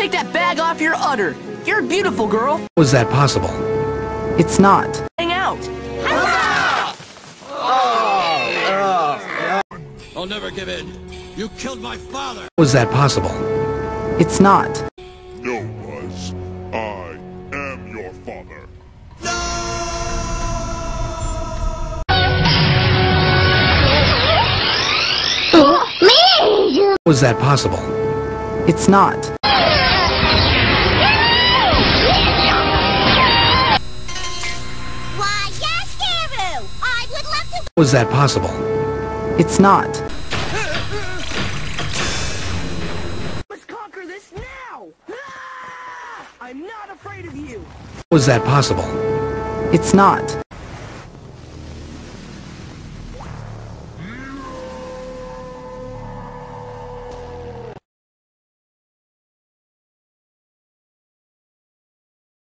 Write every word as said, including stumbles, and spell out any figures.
Take that bag off your udder. You're a beautiful girl. Was that possible? It's not. Hang out. Ah! Oh, oh, oh. I'll never give in. You killed my father. Was that possible? It's not. No, it was. I am your father. No! Was that possible? It's not. Was that possible? It's not. Let's conquer this now! Ah! I'm not afraid of you! Was that possible? It's not.